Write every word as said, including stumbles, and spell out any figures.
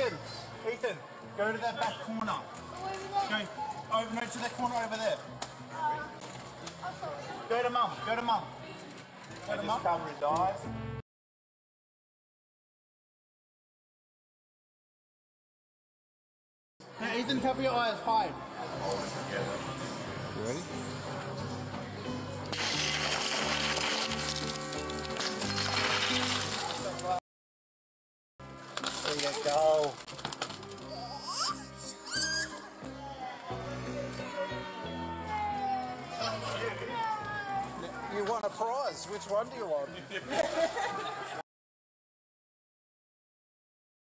Ethan, Ethan, go to that back corner. Go over, no, to that corner over there. Go to mum, go to mum. Go to mum. Cover his eyes. Now, Ethan, cover your eyes high. You ready? There you go. You won a prize. Which one do you want?